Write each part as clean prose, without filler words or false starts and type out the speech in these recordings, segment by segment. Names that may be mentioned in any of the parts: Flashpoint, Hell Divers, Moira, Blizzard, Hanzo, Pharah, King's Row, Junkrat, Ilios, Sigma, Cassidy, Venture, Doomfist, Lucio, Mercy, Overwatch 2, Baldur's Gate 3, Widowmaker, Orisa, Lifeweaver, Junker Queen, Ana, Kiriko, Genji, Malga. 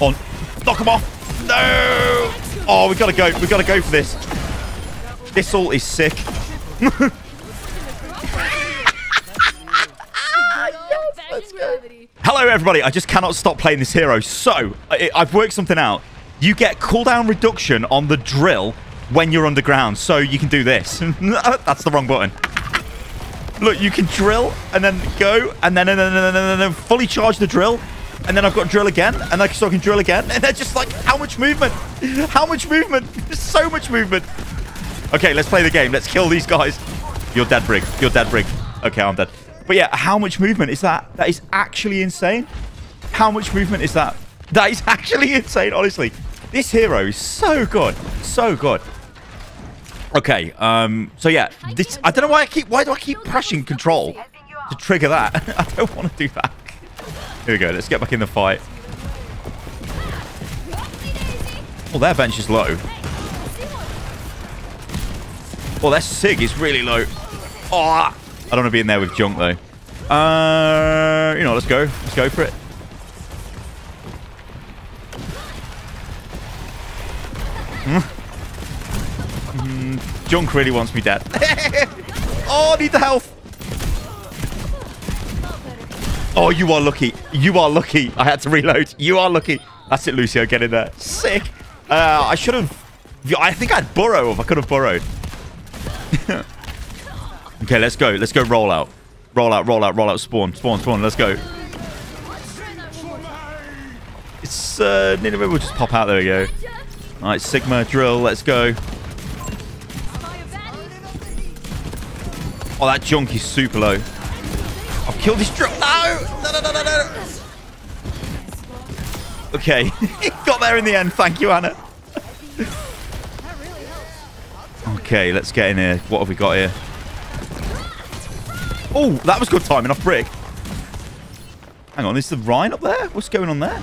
on. Knock him off. No. Oh, we gotta go. We gotta go for this. This ult is sick. Yes, let's go. Hello, everybody. I just cannot stop playing this hero. So I've worked something out. You get cooldown reduction on the drill when you're underground. So you can do this. That's the wrong button. Look, you can drill and then go and then fully charge the drill. And then I've got drill again. And then so I can drill again. And they're just like, how much movement? How much movement? There's so much movement. Okay, let's play the game. Let's kill these guys. You're dead, Brig. You're dead, Brig. Okay, I'm dead. But yeah, how much movement is that? That is actually insane. How much movement is that? That is actually insane, honestly. This hero is so good. So good. Okay, so yeah. This, I don't know why I keep... Why do I keep pressing control to trigger that? I don't want to do that. Here we go. Let's get back in the fight. Oh, their bench is low. Oh, their Sig is really low. Oh, I don't want to be in there with Junk, though. You know, let's go. Let's go for it. Junk really wants me dead. Oh, I need the health. Oh, you are lucky. You are lucky. I had to reload. You are lucky. That's it, Lucio. Get in there. Sick. I should have... I think I'd burrow if I could have burrowed. Okay, let's go. Let's go roll out. Roll out, roll out, roll out. Spawn, spawn, spawn. Let's go. It's... maybe we'll just pop out. There we go. All right, Sigma, drill. Let's go. Oh, that Junk is super low. I've killed this drill. No! No, no, no, no, no. Okay. Got there in the end. Thank you, Ana. Okay, let's get in here. What have we got here? Oh, that was good timing off Brick. Hang on, is the Rhine up there? What's going on there?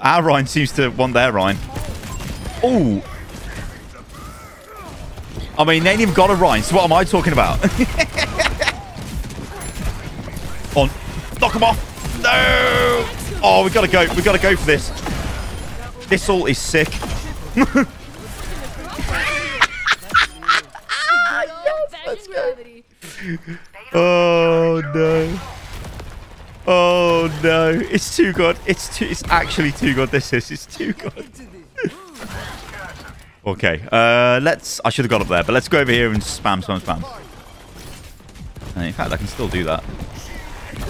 Our Rhine seems to want their Rhine. Oh. I mean, they ain't even got a Rhine, so what am I talking about? On. Knock him off. No. Oh, we gotta go. We gotta go for this. This ult is sick. Yes, let's go. Oh, no. Oh, no. It's too good. It's actually too good. This is. It's too good. Okay, let's... I should have got up there, but let's go over here and spam, spam, spam. And in fact, I can still do that.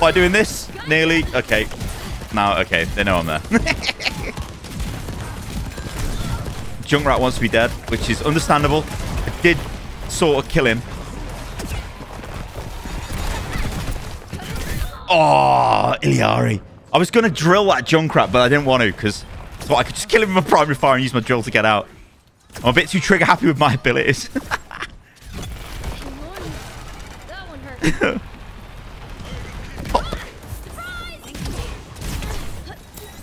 By doing this, nearly... Okay. Now, okay, they know I'm there. Junkrat wants to be dead, which is understandable. I did sort of kill him. Oh, Iliari. I was going to drill that Junkrat, but I didn't want to, because so I could just kill him with my primary fire and use my drill to get out. I'm a bit too trigger happy with my abilities. Okay,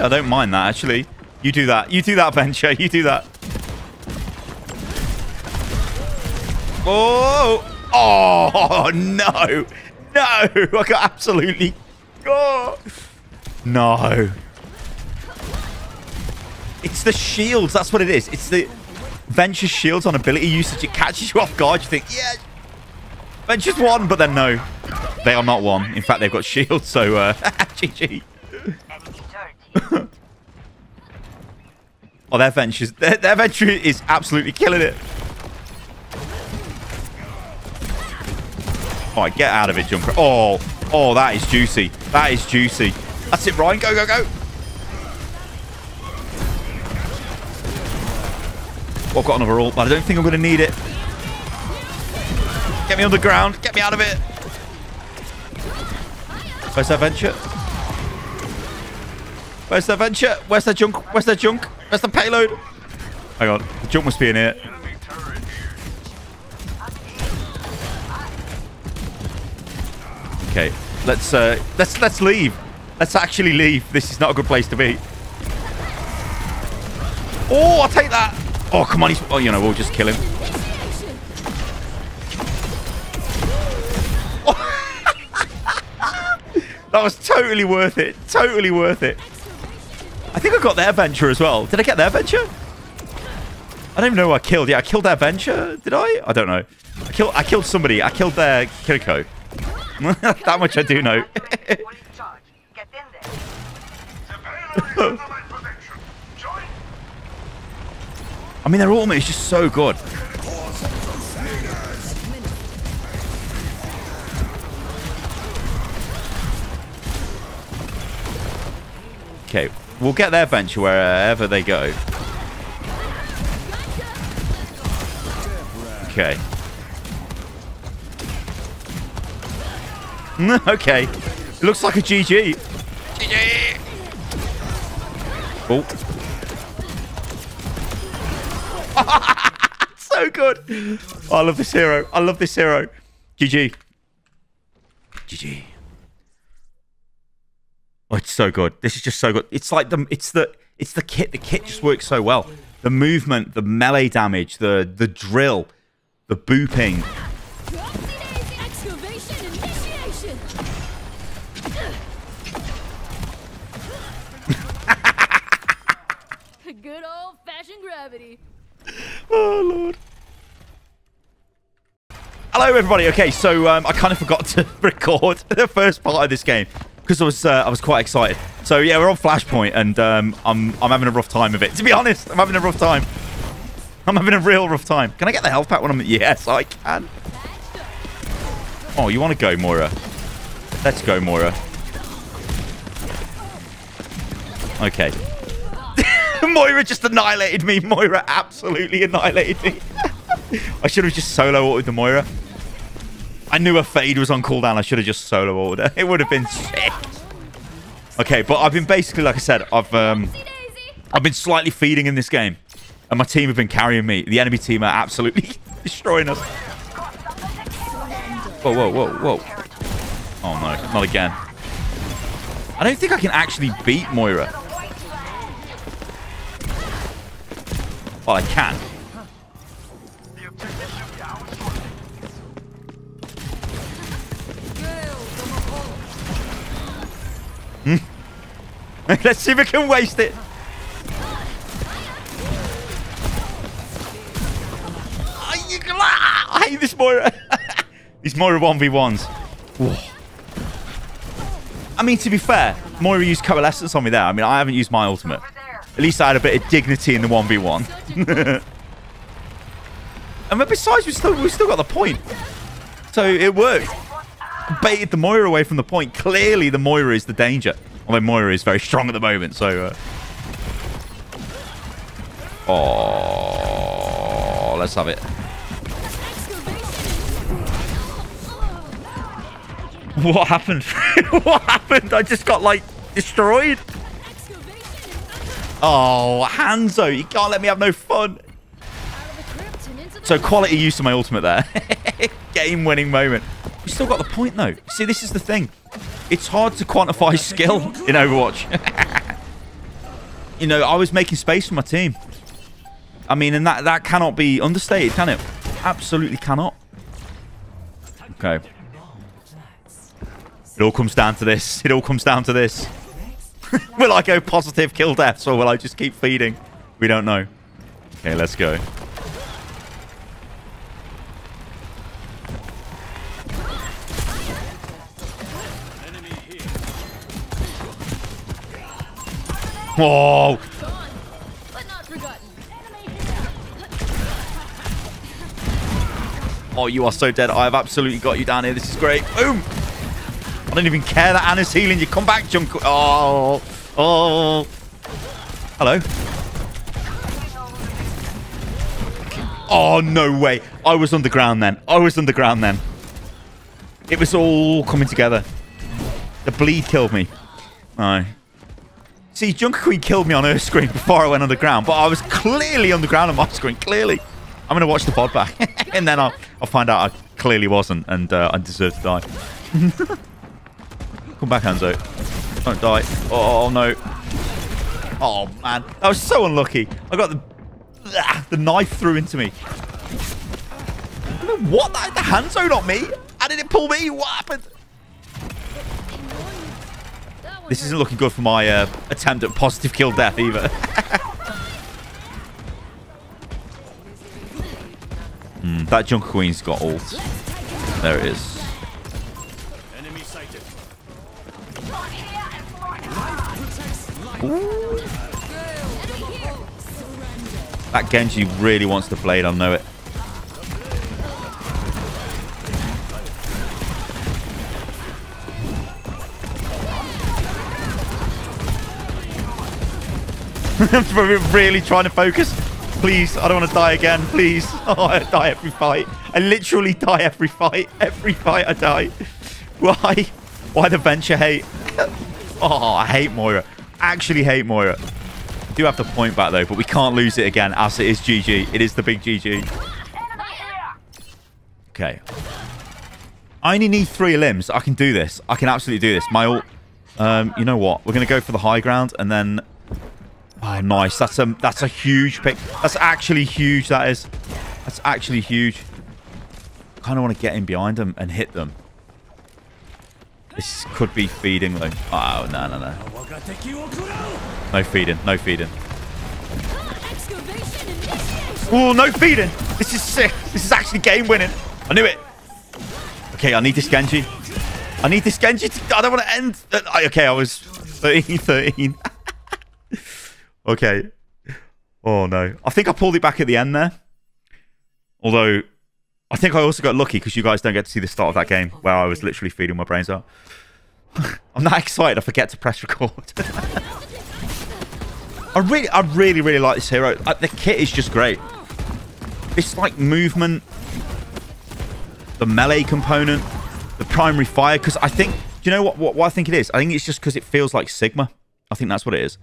I don't mind that actually. You do that. You do that, Venture. You do that. Oh, oh, no, no, I got absolutely, oh, no. It's the shields, that's what it is. It's the Venture shields on ability usage. It catches you off guard, you think, yeah, Venture's won, but then no, they are not won. In fact, they've got shields, so GG. Oh, their Venture is absolutely killing it. All right, get out of it, Junkrat. Oh, oh, that is juicy. That is juicy. That's it, Ryan. Go, go, go. Oh, I've got another ult, but I don't think I'm going to need it. Get me on the ground. Get me out of it. Where's their Venture? Where's their Venture? Where's their Junk? Where's their Junk? Where's the payload? Hang on. The Junk must be in here. Okay, let's leave. Let's actually leave. This is not a good place to be. Oh, I'll take that. Oh, come on. He's, oh, you know, we'll just kill him. Oh. That was totally worth it. Totally worth it. I think I got their Venture as well. Did I get their Venture? I don't even know who I killed. Yeah, I killed their Venture. Did I? I don't know. I killed somebody. I killed their Kiriko. That much I do know. I mean, their ultimate is just so good. Okay, we'll get their Venture wherever they go. Okay. Okay. It looks like a GG. GG! Oh. So good. Oh, I love this hero. I love this hero. GG. GG. Oh, it's so good. This is just so good. It's like it's the kit. The kit just works so well. The movement, the melee damage, the drill, the booping. Good old-fashioned gravity. Oh, Lord. Hello, everybody. Okay, so I kind of forgot to record the first part of this game because I was quite excited. So, yeah, we're on Flashpoint, and I'm having a rough time of it. To be honest, I'm having a rough time. I'm having a real rough time. Can I get the health pack when I'm... Yes, I can. Oh, you want to go, Moira? Let's go, Moira. Okay. Moira just annihilated me. Moira absolutely annihilated me. I should have just solo-ordered the Moira. I knew a fade was on cooldown. I should have just solo-ordered. It would have been sick. Okay, but I've been basically, like I said, I've been slightly feeding in this game. And my team have been carrying me. The enemy team are absolutely destroying us. Whoa, whoa, whoa, whoa. Oh, no. Not again. I don't think I can actually beat Moira. Well, I can. Let's see if we can waste it. Oh, you can, ah, I hate this Moira. These Moira 1v1s. Whoa. I mean, to be fair, Moira used Coalescence on me there. I mean, I haven't used my ultimate. At least I had a bit of dignity in the 1v1. And besides, we still got the point. So it worked. Baited the Moira away from the point. Clearly, the Moira is the danger. Although Moira is very strong at the moment, so... Oh, let's have it. What happened? What happened? I just got, like, destroyed. Oh, Hanzo, you can't let me have no fun. So quality use of my ultimate there. Game-winning moment. We still got the point, though. See, this is the thing. It's hard to quantify skill in Overwatch. You know, I was making space for my team. I mean, and that cannot be understated, can it? Absolutely cannot. Okay. It all comes down to this. It all comes down to this. Will I go positive kill deaths, or will I just keep feeding? We don't know. Okay, let's go. Whoa! Oh, you are so dead. I have absolutely got you down here. This is great. Boom! I don't even care that Anna's healing you. Come back, Junker. Oh. Oh. Hello. Oh, no way. I was underground then. I was underground then. It was all coming together. The bleed killed me. No. See, Junker Queen killed me on her screen before I went underground, but I was clearly underground on my screen. Clearly. I'm going to watch the VOD back, and then I'll find out I clearly wasn't, and I deserve to die. Come back, Hanzo. Don't die. Oh, no. Oh, man. That was so unlucky. I got the knife threw into me. I don't know what? The Hanzo, not me? How did it pull me? What happened? This isn't looking good for my attempt at positive kill death either. That Junker Queen's got ult. There it is. Ooh. That Genji really wants to blade, I know it. I'm really trying to focus. Please, I don't want to die again. Please. Oh, I die every fight. I literally die every fight. Every fight I die. Why? Why the Venture hate? Oh, I hate Moira. Actually hate Moira. I do have the point back though, but we can't lose it again as it is GG. It is the big GG. Okay. I only need 3 limbs. I can do this. I can absolutely do this. My ult... you know what? We're going to go for the high ground and then... Oh, nice. That's a huge pick. That's actually huge, that is. That's actually huge. I kind of want to get in behind them and hit them. This could be feeding, though. Oh, no, no, no. No feeding. No feeding. Oh, no feeding. This is sick. This is actually game-winning. I knew it. Okay, I need this Genji. I need this Genji. I don't want to end. Okay, I was 13. Okay. Oh, no. I think I pulled it back at the end there. Although, I think I also got lucky because you guys don't get to see the start of that game where I was literally feeding my brains out. I'm that excited I forget to press record. I really like this hero. The kit is just great. It's like movement, the melee component, the primary fire. Because I think... Do you know what I think it is? I think it's just because it feels like Sigma. I think that's what it is.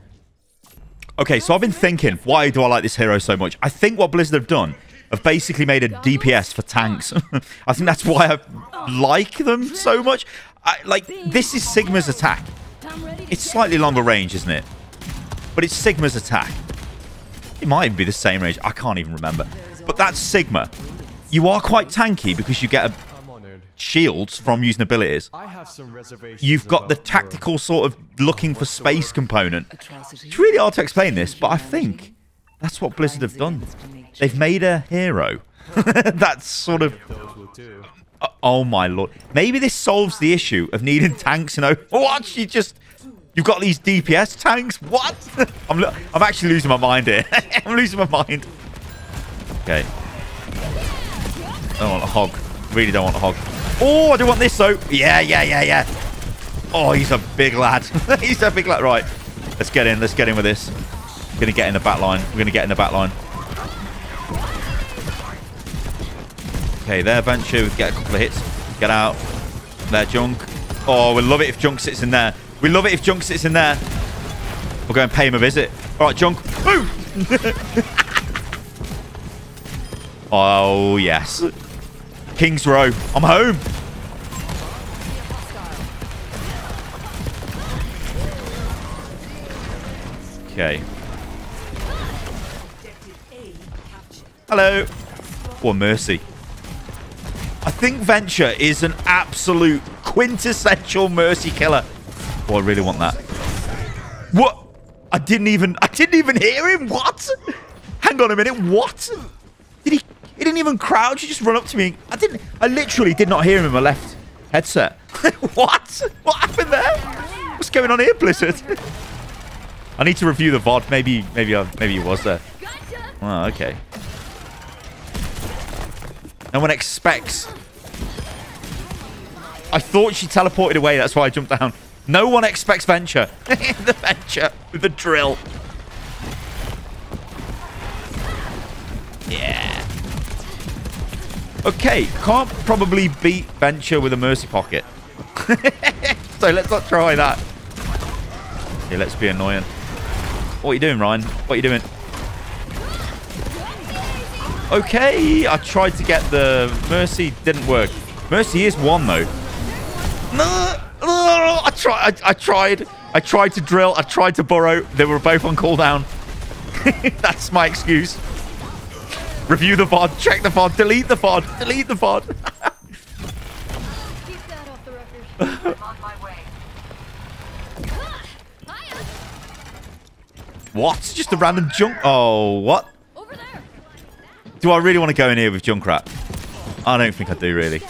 Okay, so I've been thinking, why do I like this hero so much? I think what Blizzard have done, have basically made a DPS for tanks. I think that's why I like them so much. Like, this is Sigma's attack. It's slightly longer range, isn't it? But it's Sigma's attack. It might even be the same range. I can't even remember. But that's Sigma. You are quite tanky because you get shields from using abilities. You've got the tactical sort of looking for space component. It's really hard to explain this, but I think that's what Blizzard have done. They've made a hero. That's sort of... Oh my lord. Maybe this solves the issue of needing tanks in Overwatch. You've got these DPS tanks. What? I'm actually losing my mind here. I'm losing my mind. Okay. I don't want a hog. Really don't want a hog. Oh, I do want this though. Yeah. Oh, he's a big lad. He's a big lad. Right. Let's get in. Let's get in with this. We're going to get in the back line. We're going to get in the back line. Okay, there, Venture. We get a couple of hits. Get out. There, Junk. Oh, we love it if Junk sits in there. We love it if Junk sits in there. We'll go and pay him a visit. All right, Junk. Boom! Oh, yes. King's Row. I'm home. Okay. Hello. Or Mercy. I think Venture is an absolute quintessential Mercy killer. Oh, I really want that. What? I didn't even hear him. What? Hang on a minute. What? He didn't even crouch. He just ran up to me. I literally did not hear him in my left headset. What? What happened there? What's going on here, Blizzard? I need to review the VOD. Maybe he was there. Oh, okay. No one expects. I thought she teleported away. That's why I jumped down. No one expects Venture. The Venture with the drill. Yeah. Okay, can't probably beat Venture with a Mercy pocket. So let's not try that. Okay, let's be annoying. What are you doing, Ryan? What are you doing? Okay, I tried to get the Mercy. Didn't work. Mercy is one, though. No, I tried. I tried to drill. I tried to burrow. They were both on cooldown. That's my excuse. Review the VOD. Check the VOD. Delete the VOD. Delete the VOD. Keep that off the record. I'm on my way. What? It's just a random junk. Oh, what? Over there. Do I really want to go in here with Junkrat? I don't think I do, really.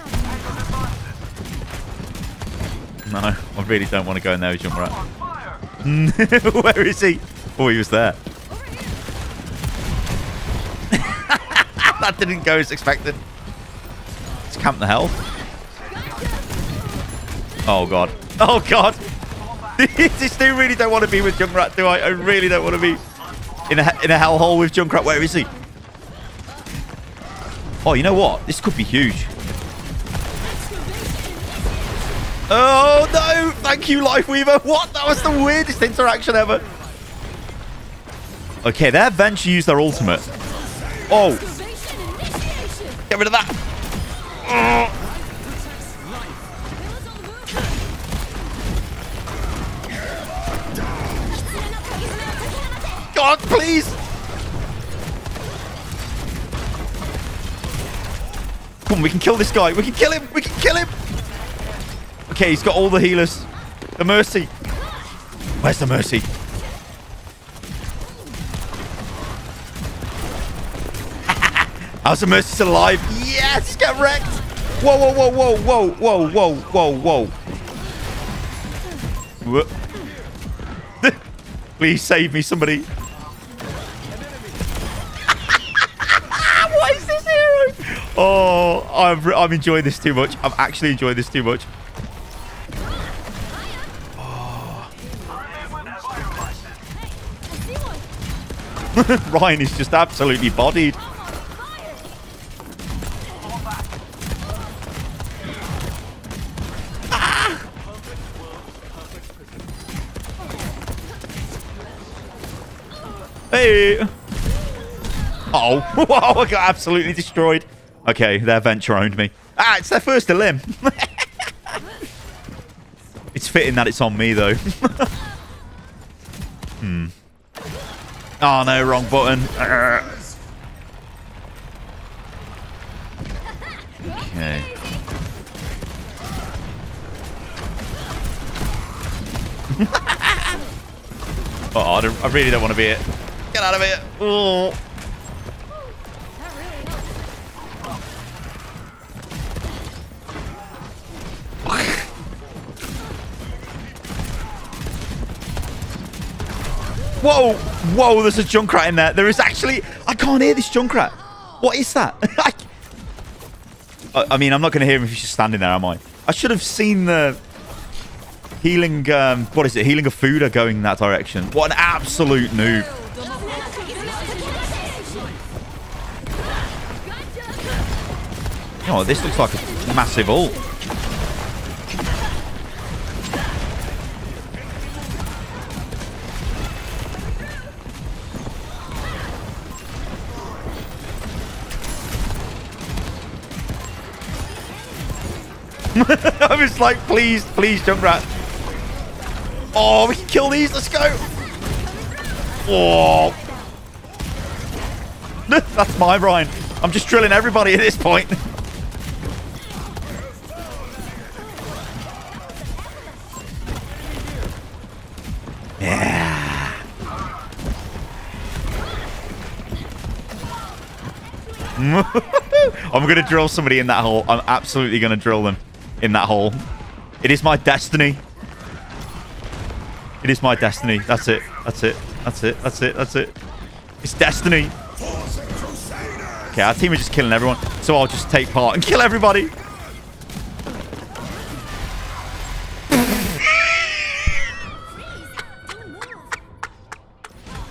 No, I really don't want to go in there with Junkrat. Where is he? Oh, he was there. That didn't go as expected. Let's camp the health. Oh, God. Oh, God. I still really don't want to be with Junkrat, do I? I really don't want to be in a hellhole with Junkrat. Where is he? Oh, you know what? This could be huge. Oh, no! Thank you, Lifeweaver. What? That was the weirdest interaction ever. Okay, their Venture used their ultimate. Oh. Get rid of that. Oh. God, please! Come on, we can kill this guy. We can kill him. We can kill him. Okay, he's got all the healers. The Mercy. Where's the Mercy? How's the Mercy still alive? Yes, get wrecked. Whoa, whoa, whoa, whoa, whoa, whoa, whoa, whoa, whoa. Please save me, somebody. Oh, I'm enjoying this too much. I'm actually enjoying this too much. Oh. Ryan is just absolutely bodied. Ah. Hey. Oh, whoa, I got absolutely destroyed. Okay, their Venture owned me. Ah, it's their first limb. It's fitting that it's on me, though. Hmm. Oh, no, wrong button. Okay. Oh, I really don't want to be it. Get out of here. Oh. Whoa, whoa, there's a Junkrat in there. There is actually... I can't hear this Junkrat. What is that? I mean, I'm not going to hear him if he's just standing there, am I? I should have seen the healing... what is it? Healing of Fuda going in that direction. What an absolute noob. Oh, this looks like a massive ult. I was like, please, please, Junkrat. Oh, we can kill these. Let's go. Oh. That's my Ryan. I'm just drilling everybody at this point. Yeah. I'm going to drill somebody in that hole. I'm absolutely going to drill them. In that hole. It is my destiny. It is my destiny. That's it. That's it. That's it. That's it. That's it. It's destiny. Okay, our team are just killing everyone. So I'll just take part and kill everybody.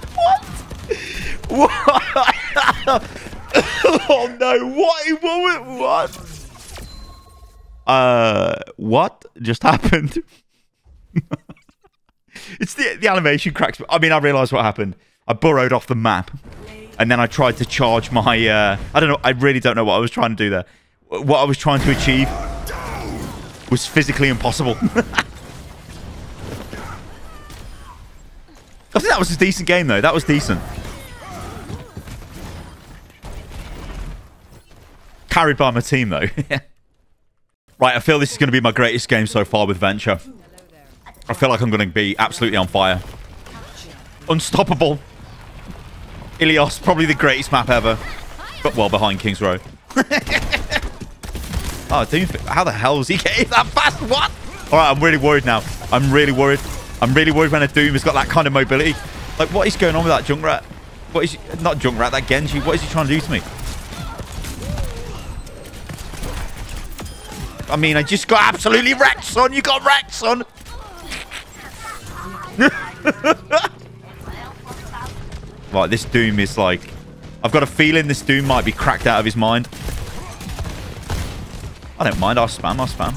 What? What? Oh no. What? What? What just happened? It's the animation cracks. I mean, I realized what happened. I burrowed off the map and then I tried to charge my, I don't know. I really don't know what I was trying to do there. What I was trying to achieve was physically impossible. I think that was a decent game, though. That was decent. Carried by my team, though. Right, I feel this is going to be my greatest game so far with Venture. I feel like I'm going to be absolutely on fire. Unstoppable. Ilios, probably the greatest map ever. But well behind King's Row. Oh, Doomfist. How the hell was he getting that fast? What? All right, I'm really worried now. I'm really worried. I'm really worried when a Doom has got that kind of mobility. Like, what is going on with that Junkrat? What is... Not Junkrat, that Genji. What is he trying to do to me? I mean, I just got absolutely wrecked, son. You got wrecked, son. Right, this Doom is like... I've got a feeling this Doom might be cracked out of his mind. I don't mind. I'll spam.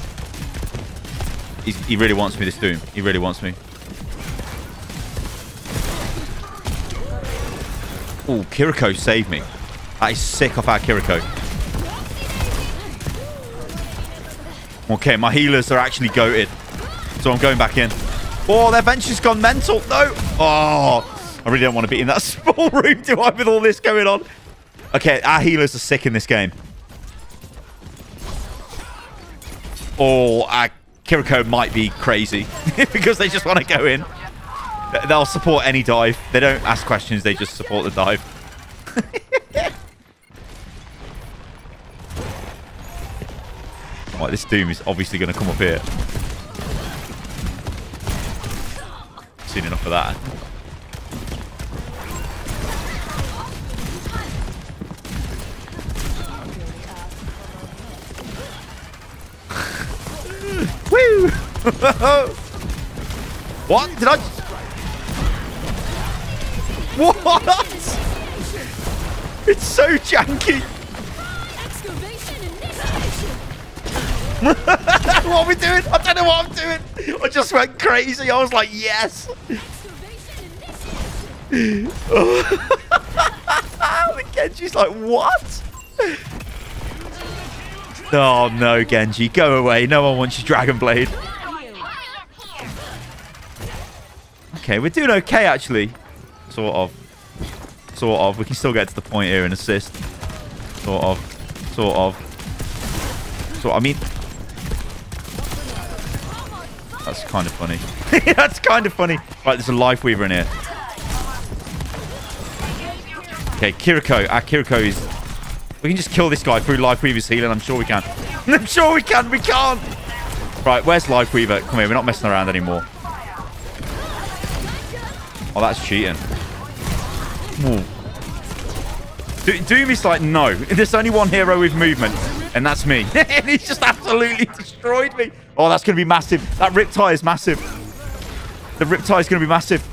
He really wants me, this Doom. He really wants me. Oh, Kiriko saved me. That is sick off our Kiriko. Okay, my healers are actually goated. So I'm going back in. Oh, their Venture's gone mental. No. Oh, I really don't want to be in that small room, do I, with all this going on? Okay, our healers are sick in this game. Oh, our Kiriko might be crazy because they just want to go in. They'll support any dive. They don't ask questions. They just support the dive. Right, this Doom is obviously going to come up here. Seen enough of that. Woo! What? Did I... What? It's so janky. What are we doing? I don't know what I'm doing. I just went crazy. I was like, yes. The Genji's like, what? Oh no, Genji, go away. No one wants your Dragon Blade. Okay, we're doing okay, actually. Sort of. Sort of. We can still get to the point here and assist. Sort of. Sort of. So I mean... That's kind of funny. That's kind of funny. Right, there's a Lifeweaver in here. Okay, Kiriko. Our Kiriko is... We can just kill this guy through Lifeweaver's healing. I'm sure we can. I'm sure we can. We can't. Right, where's Lifeweaver? Come here. We're not messing around anymore. Oh, that's cheating. Doom is like, no. There's only one hero with movement, and that's me. And he's just absolutely destroyed me. Oh, that's going to be massive. That Riptide is massive. The Riptide is going to be massive.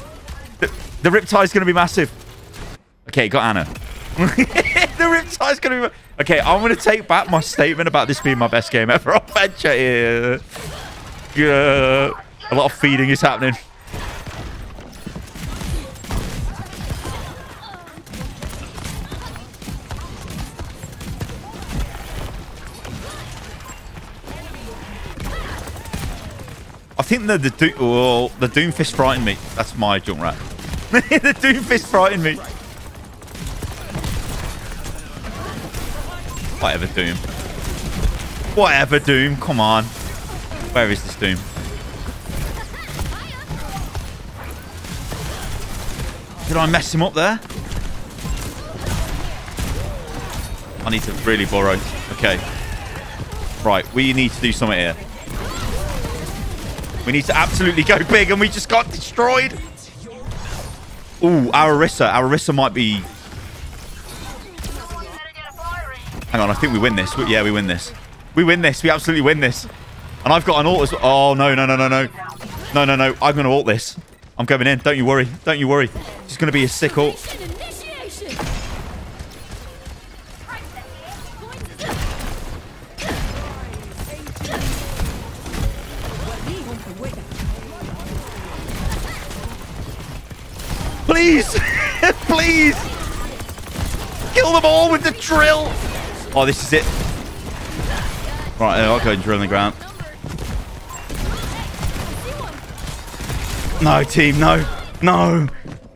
The Riptide is going to be massive. Okay, got Ana. The Riptide's going to be... Okay, I'm going to take back my statement about this being my best game ever on Venture here. Yeah. A lot of feeding is happening. I think the Doomfist frightened me. That's my Junkrat. The Doomfist frightened me. Whatever, Doom. Whatever, Doom. Come on. Where is this Doom? Did I mess him up there? I need to really borrow. Okay. Right, we need to do something here. We need to absolutely go big, and we just got destroyed. Ooh, our Orisa. Our Orisa might be... Hang on, I think we win this. Yeah, we win this. We win this. We absolutely win this. And I've got an ult as well. Oh, no, no, no, no, no. No, no, no. I'm going to ult this. I'm going in. Don't you worry. Don't you worry. It's going to be a sick ult. Please. Please. Kill them all with the drill. Oh, this is it. Right, I'll go and drill in the ground. No, team, no. No.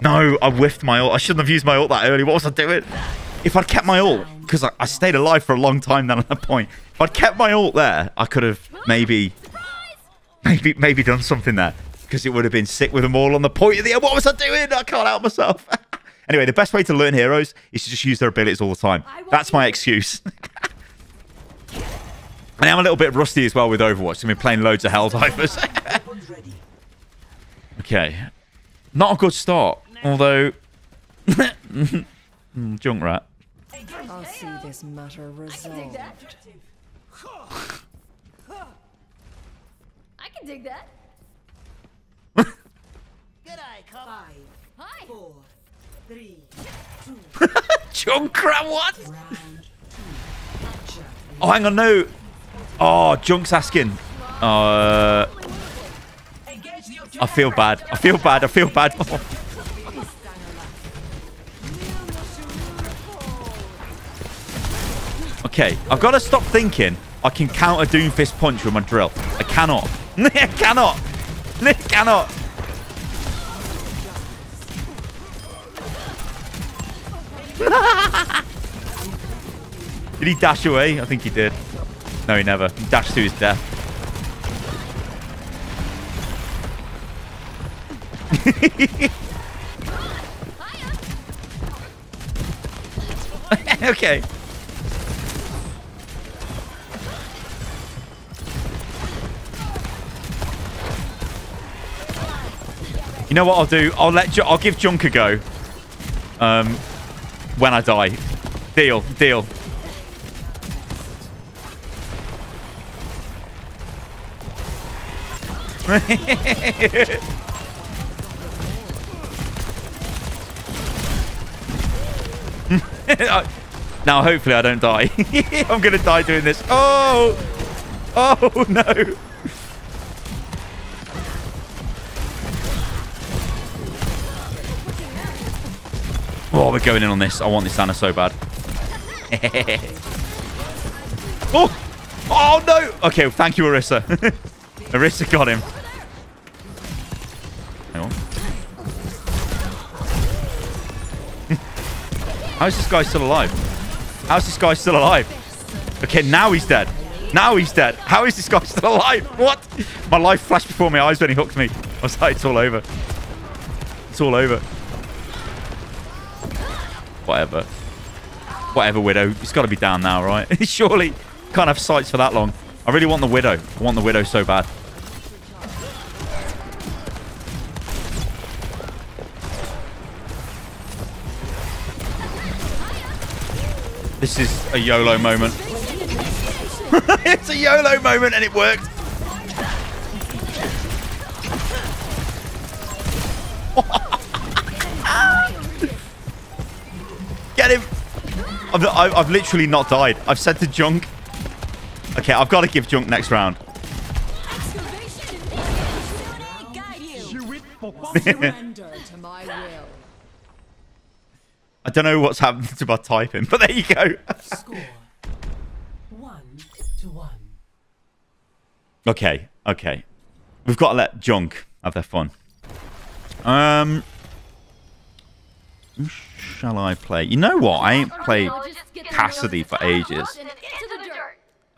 No, I whiffed my ult. I shouldn't have used my ult that early. What was I doing? If I'd kept my ult, because I stayed alive for a long time then at that point. If I'd kept my ult there, I could have maybe done something there. Because it would have been sick with them all on the point of the end. What was I doing? I can't help myself. Anyway, the best way to learn heroes is to just use their abilities all the time. That's my excuse. And I'm a little bit rusty as well with Overwatch. I've been playing loads of Hell Divers. Okay. Not a good start. Although... Junkrat. I'll see this matter resolved. I can dig that. Good eye, come on. 5, 4, 3, 2. Junkrat, what? Oh, hang on, no. Oh, Junk's asking. I feel bad. I feel bad. I feel bad. Oh. Okay, I've got to stop thinking I can counter Doomfist punch with my drill. I cannot. I cannot. I cannot. Did he dash away? I think he did. No, he never. He dashed to his death. Okay. You know what I'll do? I'll give Junk a go. When I die. Deal. Deal. Now, hopefully I don't die. I'm going to die doing this. Oh! Oh, no! Oh, we're going in on this. I want this Ana so bad. Oh! Oh, no! Okay, well, thank you, Orisa. Orisa got him. How is this guy still alive? How is this guy still alive? Okay, now he's dead. Now he's dead. How is this guy still alive? What? My life flashed before my eyes when he hooked me. I was like, it's all over. It's all over. Whatever. Whatever, Widow. It's got to be down now, right? Surely. Can't have sights for that long. I really want the Widow. I want the Widow so bad. This is a YOLO moment. It's a YOLO moment and it worked. Get him. I've literally not died. I've said to Junk. Okay, I've got to give Junk next round. I don't know what's happened to my typing, but there you go. Score 1-1. Okay, okay. We've got to let Junk have their fun. Who shall I play? You know what? I ain't played Cassidy for ages.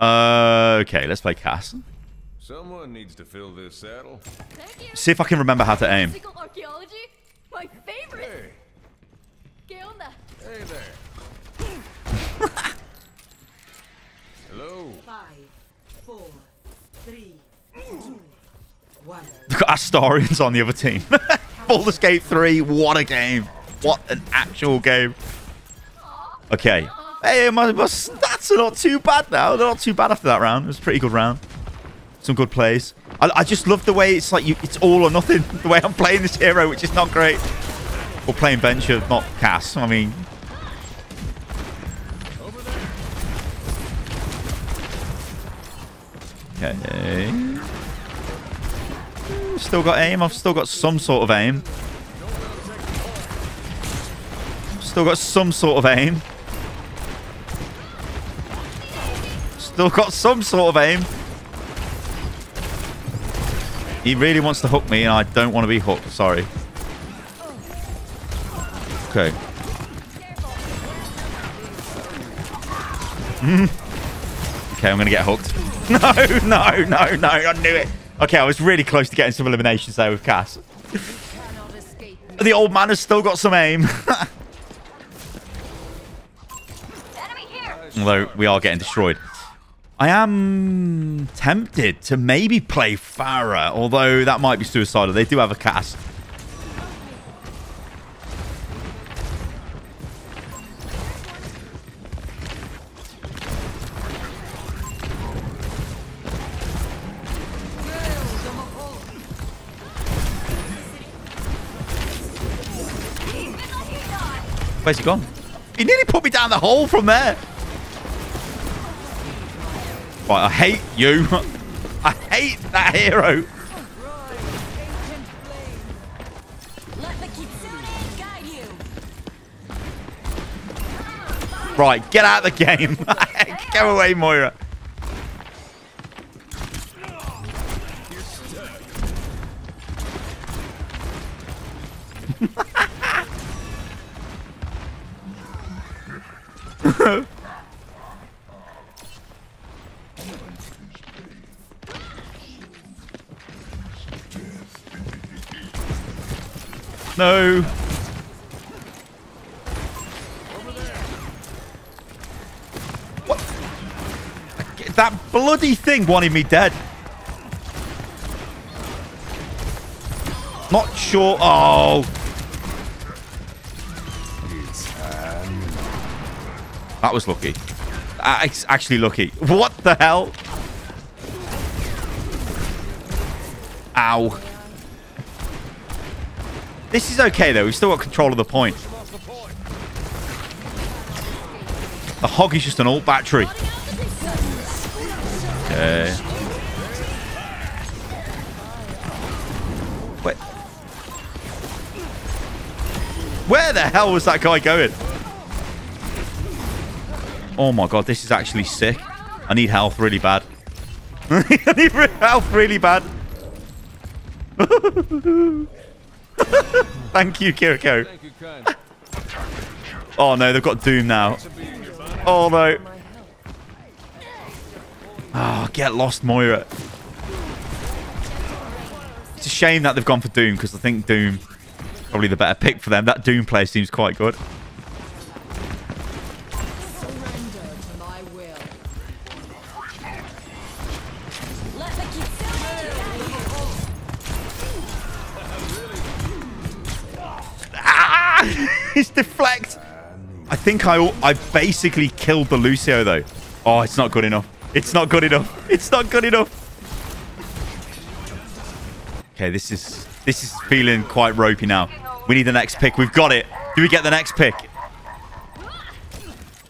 Okay, let's play Cass. Someone needs to fill this saddle. See if I can remember how to aim. My favorite. Hey there. Hello. 5, 4, 3, 2, 1. Look at Astarian's on the other team. Baldur's Gate 3. What a game. What an actual game. Okay. Hey, my stats are not too bad now. They're not too bad after that round. It was a pretty good round. Some good plays. I just love the way it's like it's all or nothing. The way I'm playing this hero, which is not great. We're playing Venture, not Cass. I mean... Okay. Still got aim. I've still got some sort of aim. Still got some sort of aim. Still got some sort of aim. He really wants to hook me, and I don't want to be hooked. Sorry. Okay. Okay, I'm gonna get hooked. No, I knew it. Okay, I was really close to getting some eliminations there with Cass. The old man has still got some aim. Although we are getting destroyed. I am tempted to maybe play Pharah, although that might be suicidal. They do have a cast. Where's he gone? He nearly put me down the hole from there. Right, I hate you. I hate that hero. Right, get out of the game. Go away, Moira. No. What? That bloody thing wanted me dead. Not sure. Oh. That was lucky. It's actually lucky. What the hell? Ow. This is okay, though. We've still got control of the point. The hog is just an alt battery. Okay. Wait. Where the hell was that guy going? Oh, my God. This is actually sick. I need health really bad. I need health really bad. Thank you, Kiriko. Oh, no. They've got Doom now. Oh, no. Oh, get lost, Moira. It's a shame that they've gone for Doom, because I think Doom probably the better pick for them. That Doom player seems quite good. Deflect. I think I basically killed the Lucio, though. Oh, it's not good enough. It's not good enough. It's not good enough. Okay, this is feeling quite ropey now. We need the next pick. We've got it. Do we get the next pick?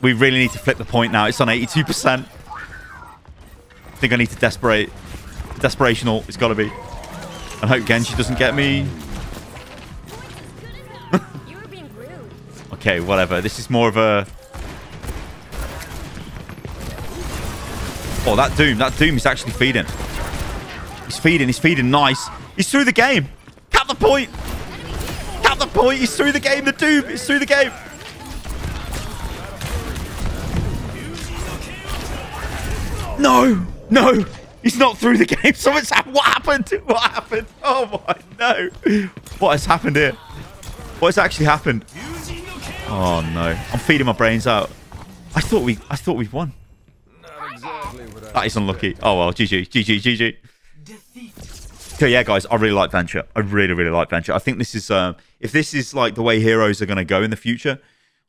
We really need to flip the point now. It's on 82%. I think I need to desperational. It's got to be. I hope Genji doesn't get me. Okay, whatever. This is more of a... Oh, that Doom. That Doom is actually feeding. He's feeding. He's feeding. Nice. He's through the game. Cap the point. Cap the point. He's through the game. The Doom is through the game. No. No. He's not through the game. Someone's... What happened? What happened? Oh, my... No. What has happened here? What has actually happened? Oh no! I'm feeding my brains out. I thought we'd won. Not exactly what that is unlucky. Oh well, GG, GG, GG. Defeat. So yeah, guys, I really like Venture. I really, really like Venture. I think this is if this is like the way heroes are going to go in the future,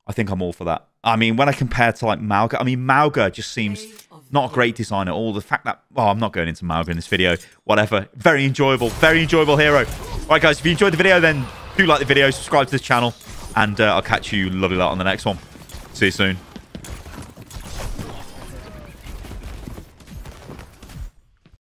I think I'm all for that. I mean, when I compare to like Malga, I mean Malga just seems not a great design at all. The fact that well, I'm not going into Malga in this video. Whatever. Very enjoyable hero. All right, guys, if you enjoyed the video, then do like the video, subscribe to the channel. And I'll catch you lovely lot on the next one. See you soon.